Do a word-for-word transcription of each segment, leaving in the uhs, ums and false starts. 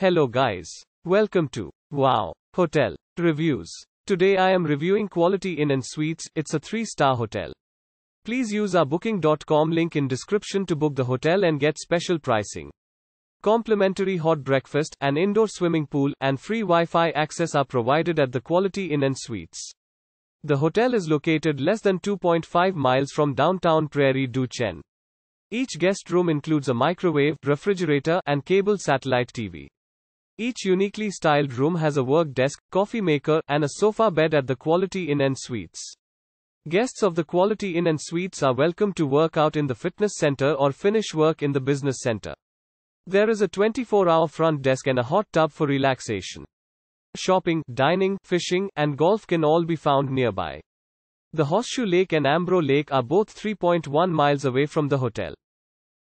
Hello guys. Welcome to Wow Hotel Reviews. Today I am reviewing Quality Inn and Suites. It's a three-star hotel. Please use our booking dot com link in description to book the hotel and get special pricing. Complimentary hot breakfast, an indoor swimming pool, and free Wi-Fi access are provided at the Quality Inn and Suites. The hotel is located less than two point five miles from downtown Prairie du Chien. Each guest room includes a microwave, refrigerator, and cable satellite T V. Each uniquely styled room has a work desk, coffee maker, and a sofa bed at the Quality Inn and Suites. Guests of the Quality Inn and Suites are welcome to work out in the fitness center or finish work in the business center. There is a twenty-four hour front desk and a hot tub for relaxation. Shopping, dining, fishing, and golf can all be found nearby. The Horseshoe Lake and Ambro Lake are both three point one miles away from the hotel.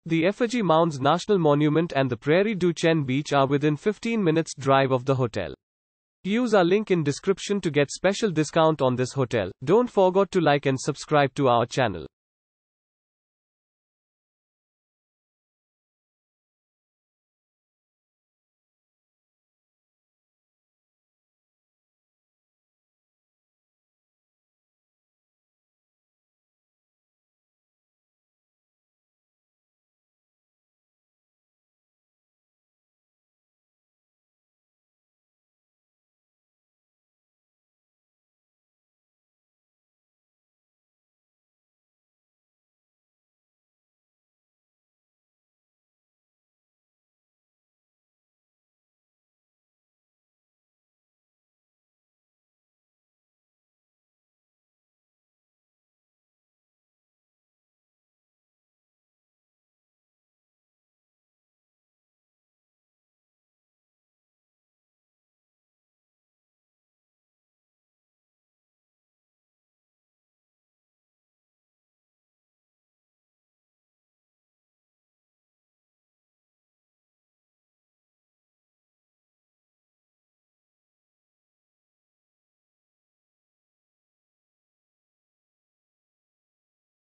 The Effigy Mounds National Monument and the Prairie du Chien Beach are within fifteen minutes drive of the hotel. Use our link in description to get special discount on this hotel. Don't forget to like and subscribe to our channel.